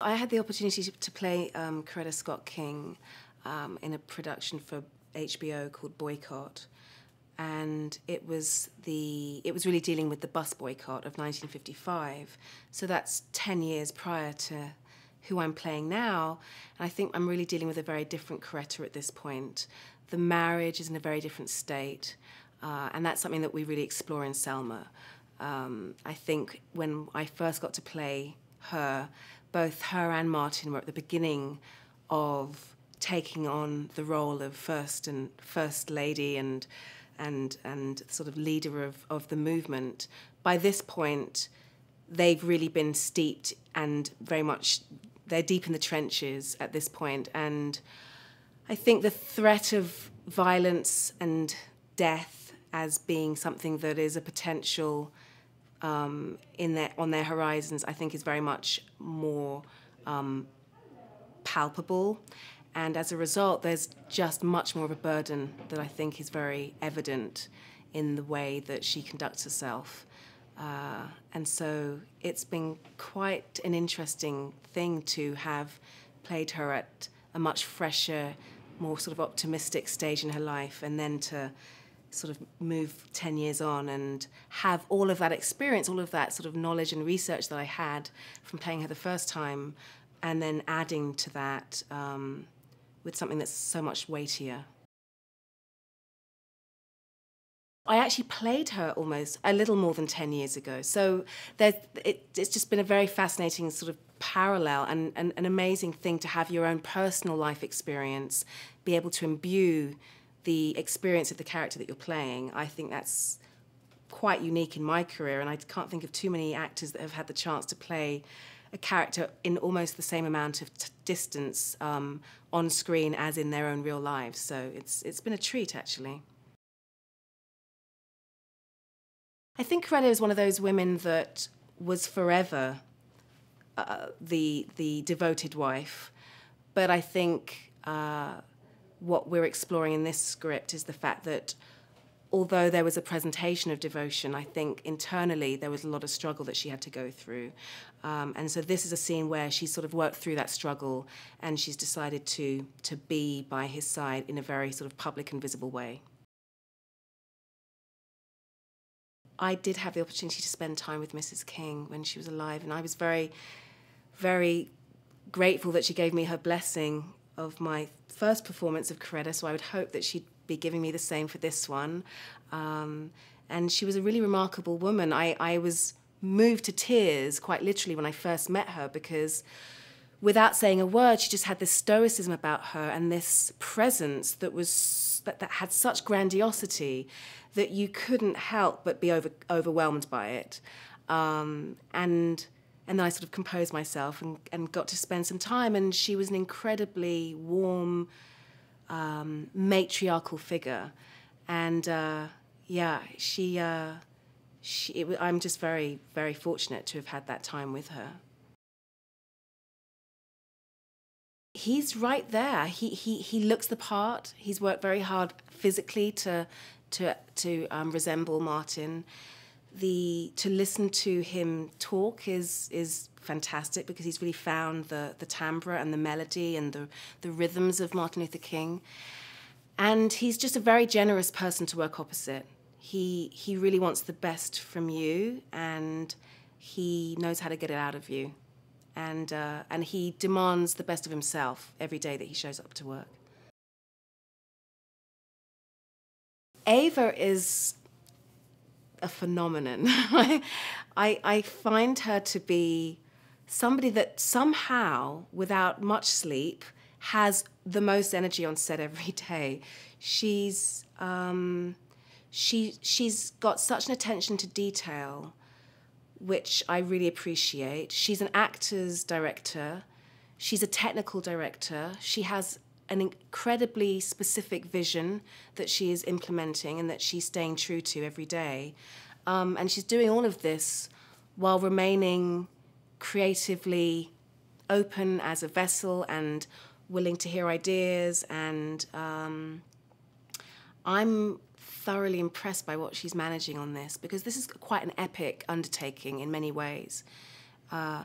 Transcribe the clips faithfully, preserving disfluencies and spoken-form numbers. I had the opportunity to play um, Coretta Scott King um, in a production for H B O called Boycott, and it was the it was really dealing with the bus boycott of nineteen fifty-five. So that's ten years prior to who I'm playing now, and I think I'm really dealing with a very different Coretta at this point. The marriage is in a very different state, uh, and that's something that we really explore in Selma. Um, I think when I first got to play her, both her and Martin were at the beginning of taking on the role of first and first lady and and and sort of leader of, of the movement. By this point, they've really been steeped and very much they're deep in the trenches at this point. And I think the threat of violence and death as being something that is a potential Um, in their, on their horizons, I think is very much more um, palpable, and as a result there's just much more of a burden that I think is very evident in the way that she conducts herself. Uh, and so it's been quite an interesting thing to have played her at a much fresher, more sort of optimistic stage in her life, and then to sort of move ten years on and have all of that experience, all of that sort of knowledge and research that I had from playing her the first time, and then adding to that um, with something that's so much weightier. I actually played her almost a little more than ten years ago, so there, it, it's just been a very fascinating sort of parallel and, and an amazing thing to have your own personal life experience be able to imbue the experience of the character that you're playing. I think that's quite unique in my career, and I can't think of too many actors that have had the chance to play a character in almost the same amount of t distance um, on screen as in their own real lives. So it's, it's been a treat, actually. I think Coretta is one of those women that was forever uh, the, the devoted wife, but I think uh, what we're exploring in this script is the fact that although there was a presentation of devotion, I think internally there was a lot of struggle that she had to go through. Um, and so this is a scene where she sort of worked through that struggle, and she's decided to, to be by his side in a very sort of public and visible way. I did have the opportunity to spend time with Missus King when she was alive, and I was very, very grateful that she gave me her blessing of my first performance of Coretta, so I would hope that she'd be giving me the same for this one. Um, and she was a really remarkable woman. I, I was moved to tears, quite literally, when I first met her, because without saying a word, she just had this stoicism about her and this presence that was that, that had such grandiosity that you couldn't help but be over, overwhelmed by it. Um, and. And then I sort of composed myself and, and got to spend some time, and she was an incredibly warm, um, matriarchal figure. And uh, yeah, she, uh, she it, I'm just very, very fortunate to have had that time with her. He's right there. He, he, he looks the part. He's worked very hard physically to, to, to um, resemble Martin. The, to listen to him talk is is fantastic, because he's really found the, the timbre and the melody and the, the rhythms of Martin Luther King. And he's just a very generous person to work opposite. He, he really wants the best from you, and he knows how to get it out of you. And, uh, and he demands the best of himself every day that he shows up to work. Ava is a phenomenon. I, I find her to be somebody that somehow, without much sleep, has the most energy on set every day. She's, um, she, she's got such an attention to detail, which I really appreciate. She's an actor's director. She's a technical director. She has an incredibly specific vision that she is implementing and that she's staying true to every day. Um, and she's doing all of this while remaining creatively open as a vessel and willing to hear ideas. And um, I'm thoroughly impressed by what she's managing on this, because this is quite an epic undertaking in many ways. Uh,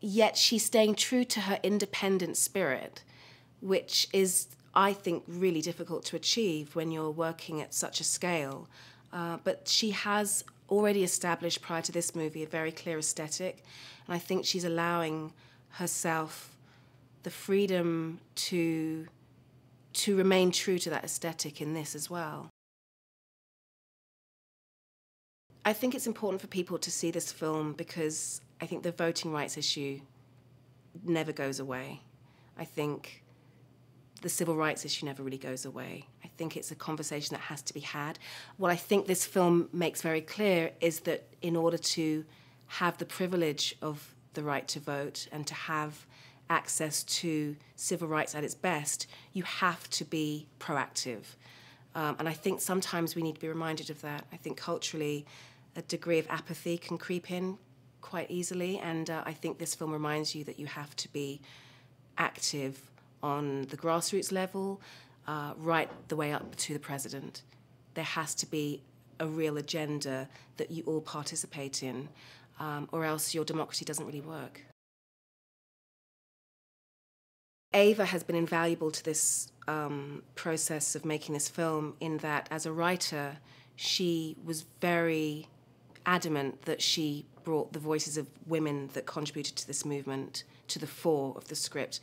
yet she's staying true to her independent spirit, which is, I think, really difficult to achieve when you're working at such a scale. Uh, but she has already established, prior to this movie, a very clear aesthetic, and I think she's allowing herself the freedom to, to remain true to that aesthetic in this as well. I think it's important for people to see this film because I think the voting rights issue never goes away. I think the civil rights issue never really goes away. I think it's a conversation that has to be had. What I think this film makes very clear is that in order to have the privilege of the right to vote and to have access to civil rights at its best, you have to be proactive. Um, and I think sometimes we need to be reminded of that. I think culturally a degree of apathy can creep in quite easily, and uh, I think this film reminds you that you have to be active on the grassroots level, uh, right the way up to the president. There has to be a real agenda that you all participate in, um, or else your democracy doesn't really work. Ava has been invaluable to this um, process of making this film, in that as a writer she was very adamant that she brought the voices of women that contributed to this movement to the fore of the script.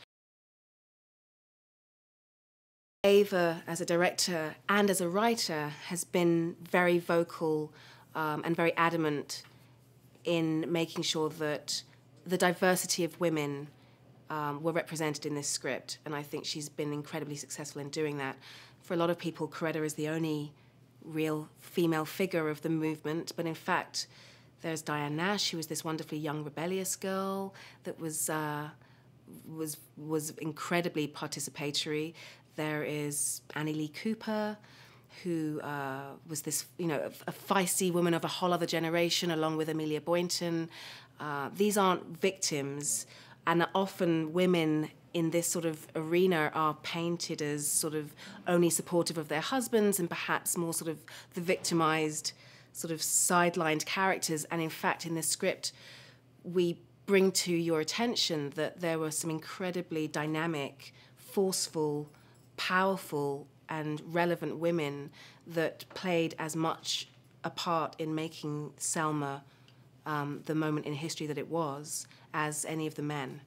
Ava, as a director and as a writer, has been very vocal um, and very adamant in making sure that the diversity of women um, were represented in this script, and I think she's been incredibly successful in doing that. For a lot of people, Coretta is the only real female figure of the movement, but in fact there's Diane Nash, who was this wonderfully young, rebellious girl that was, uh, was, was incredibly participatory. There is Annie Lee Cooper, who uh, was this, you know, a, a feisty woman of a whole other generation, along with Amelia Boynton. Uh, these aren't victims, and often women in this sort of arena are painted as sort of only supportive of their husbands and perhaps more sort of the victimized, sort of sidelined characters. And in fact, in this script, we bring to your attention that there were some incredibly dynamic, forceful, powerful and relevant women that played as much a part in making Selma um, the moment in history that it was as any of the men.